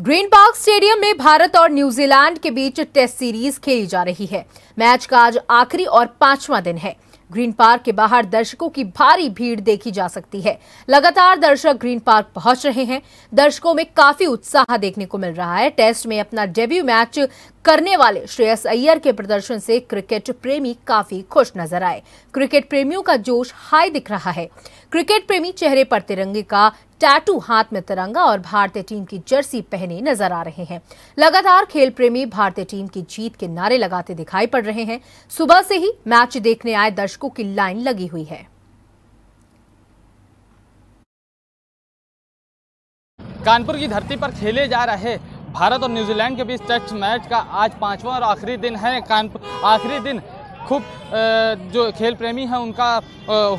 Green park stadium में भारत और New Zealand के बीच टेस्ट सीरीज खेली जा रही है। मैच का आज आखिरी और पांचवां दिन है। ग्रीन पार्क के बाहर दर्शकों की भारी भीड़ देखी जा सकती है। लगातार दर्शक ग्रीन पार्क पहुंच रहे हैं। दर्शकों में काफी उत्साह देखने को मिल रहा है। टेस्ट में अपना डेब्यू मैच करने वाले श्रेयस अय्यर के प्रदर्शन से क्रिकेट प्रेमी काफी खुश नजर आए। क्रिकेट प्रेमियों का जोश हाई दिख रहा है। क्रिकेट प्रेमी चेहरे पर तिरंगे का टैटू, हाथ में तिरंगा और भारतीय टीम की जर्सी पहने नजर आ रहे हैं। लगातार खेल प्रेमी भारतीय टीम की जीत के नारे लगाते दिखाई पड़ रहे हैं। सुबह से ही मैच देखने आए दर्शकों की लाइन लगी हुई है। कानपुर की धरती पर खेले जा रहे भारत और न्यूजीलैंड के बीच टेस्ट मैच का आज पांचवा और आखिरी दिन है। आखिरी दिन खूब जो खेल प्रेमी हैं उनका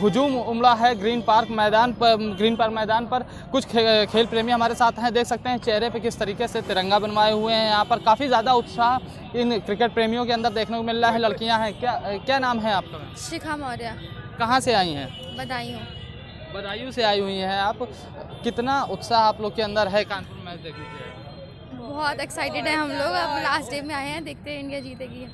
हुजूम उमड़ा है ग्रीन पार्क मैदान पर। कुछ खेल प्रेमी हमारे साथ हैं, देख सकते हैं चेहरे पे किस तरीके से तिरंगा बनवाए हुए हैं। यहाँ पर काफ़ी ज़्यादा उत्साह इन क्रिकेट प्रेमियों के अंदर देखने को मिल रहा है। लड़कियाँ हैं, क्या नाम है आपका? शिखा मौर्य। कहाँ से आई हैं? बदायूं से आई हुई हैं आप। कितना उत्साह आप लोग के अंदर है कानपुर मैच देखने के? बहुत एक्साइटेड है हम लोग। अब लास्ट डे में आए हैं, देखते हैं इंडिया जीतेगी।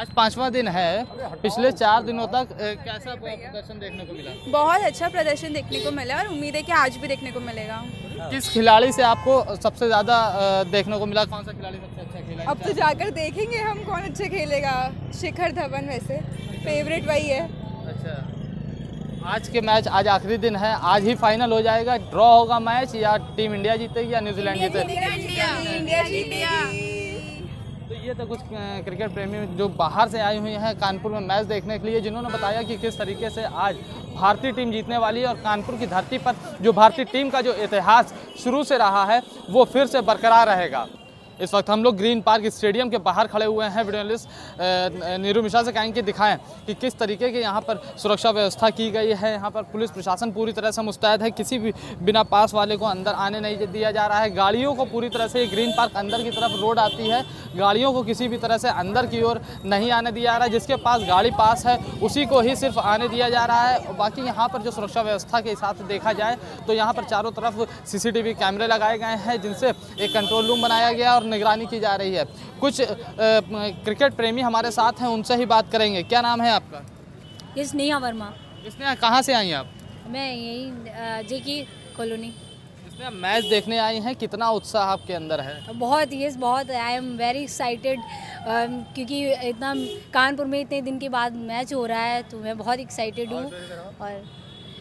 आज पांचवा दिन है, पिछले 4 दिनों तक कैसा प्रदर्शन देखने को मिला? बहुत अच्छा प्रदर्शन देखने को मिला और उम्मीद है कि आज भी देखने को मिलेगा। किस खिलाड़ी से आपको सबसे ज्यादा देखने को मिला? कौन सा खिलाड़ी सबसे अच्छा खेला? अब तो जाकर देखेंगे हम कौन अच्छा खेलेगा। शिखर धवन वैसे फेवरेट वही है। अच्छा, आज के मैच आज आखिरी दिन है, आज ही फाइनल हो जाएगा। ड्रॉ होगा मैच या टीम इंडिया जीतेगी या न्यूजीलैंड जीतेगी? इंडिया जीतेगी। तो ये तो कुछ क्रिकेट प्रेमी जो बाहर से आए हुए हैं कानपुर में मैच देखने के लिए, जिन्होंने बताया कि किस तरीके से आज भारतीय टीम जीतने वाली है और कानपुर की धरती पर जो भारतीय टीम का जो इतिहास शुरू से रहा है वो फिर से बरकरार रहेगा। इस वक्त हम लोग ग्रीन पार्क स्टेडियम के बाहर खड़े हुए हैं। वीडियो जर्नलिस्ट नीरु मिश्रा से कहेंगे दिखाएं कि किस तरीके के यहाँ पर सुरक्षा व्यवस्था की गई है। यहाँ पर पुलिस प्रशासन पूरी तरह से मुस्तैद है, किसी भी बिना पास वाले को अंदर आने नहीं दिया जा रहा है। गाड़ियों को पूरी तरह से, ग्रीन पार्क अंदर की तरफ रोड आती है, गाड़ियों को किसी भी तरह से अंदर की ओर नहीं आने दिया जा रहा है। जिसके पास गाड़ी पास है उसी को ही सिर्फ आने दिया जा रहा है। बाकी यहाँ पर जो सुरक्षा व्यवस्था के हिसाब से देखा जाए तो यहाँ पर चारों तरफ CCTV कैमरे लगाए गए हैं, जिनसे एक कंट्रोल रूम बनाया गया और निगरानी की जा रही है। कुछ क्रिकेट प्रेमी हमारे साथ हैं, उनसे ही बात करेंगे। क्या नाम है आपका? नेहा वर्मा। इसने कहाँ से आई हैं आप? मैं यही जेकी कॉलोनी। इसने मैच देखने आई हैं, कितना उत्साह आपके अंदर है? बहुत बहुत। आई एम वेरी एक्साइटेड क्योंकि इतना कानपुर में इतने दिन के बाद मैच हो रहा है तो मैं बहुत एक्साइटेड हूँ और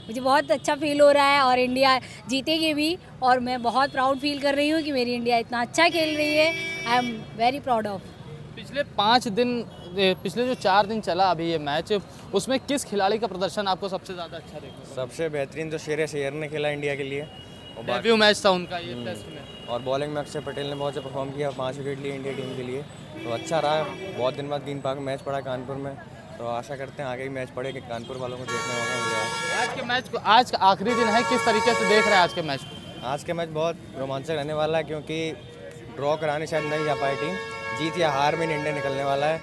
मुझे बहुत अच्छा फील हो रहा है और इंडिया जीतेगी भी और मैं बहुत प्राउड फील कर रही हूँ कि मेरी इंडिया इतना अच्छा खेल रही है। I am very proud of. पिछले जो 4 दिन चला अभी ये मैच, उसमें किस खिलाड़ी का प्रदर्शन आपको सबसे ज़्यादा अच्छा देखा? सबसे बेहतरीन तो श्रेयस अय्यर ने खेला इंडिया के लिए, डेब्यू मैच था उनका ये टेस्ट में, और बॉलिंग में अक्षर पटेल ने बहुत अच्छा परफॉर्म किया, 5 विकेट लिए इंडिया टीम के लिए, तो अच्छा रहा। बहुत दिन बाद ग्रीन पार्क मैच पड़ा कानपुर में, तो आशा करते हैं आगे भी मैच पड़े कि कानपुर वालों को देखने वाला हो जाए। आज के मैच को, आज का आखिरी दिन है, किस तरीके से देख रहे हैं आज के मैच को? आज के मैच बहुत रोमांचक रहने वाला है क्योंकि ड्रॉ कराने शायद नहीं जा पाए टीम, जीत या हार में इंडिया निकलने वाला है,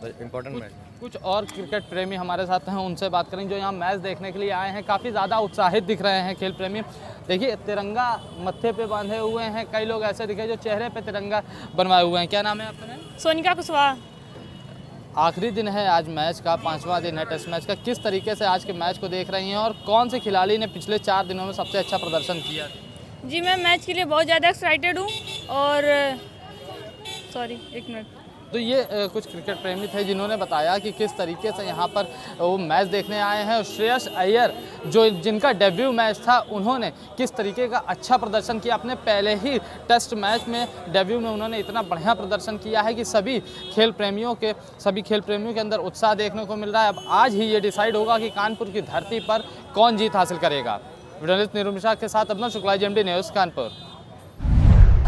तो इम्पोर्टेंट मैच। कुछ और क्रिकेट प्रेमी हमारे साथ हैं, उनसे बात करेंगे जो यहाँ मैच देखने के लिए आए हैं। काफ़ी ज़्यादा उत्साहित दिख रहे हैं खेल प्रेमी। देखिए तिरंगा मत्थे पे बांधे हुए हैं, कई लोग ऐसे दिखे जो चेहरे पे तिरंगा बनवाए हुए हैं। क्या नाम है आपका? सोनिका कुशवाहा। आखिरी दिन है आज मैच का, 5वां दिन है टेस्ट मैच का। किस तरीके से आज के मैच को देख रही हैं और कौन से खिलाड़ी ने पिछले 4 दिनों में सबसे अच्छा प्रदर्शन किया? जी मैं मैच के लिए बहुत ज़्यादा एक्साइटेड हूँ और तो ये कुछ क्रिकेट प्रेमी थे जिन्होंने बताया कि किस तरीके से यहाँ पर वो मैच देखने आए हैं और श्रेयस अय्यर जिनका डेब्यू मैच था उन्होंने किस तरीके का अच्छा प्रदर्शन किया। अपने पहले ही टेस्ट मैच में डेब्यू में उन्होंने इतना बढ़िया प्रदर्शन किया है कि सभी खेल प्रेमियों के अंदर उत्साह देखने को मिल रहा है। अब आज ही ये डिसाइड होगा कि कानपुर की धरती पर कौन जीत हासिल करेगा। जर्नलिस्ट नीरु मिश्रा के साथ अपना शुक्ला, JMD न्यूज़ कानपुर।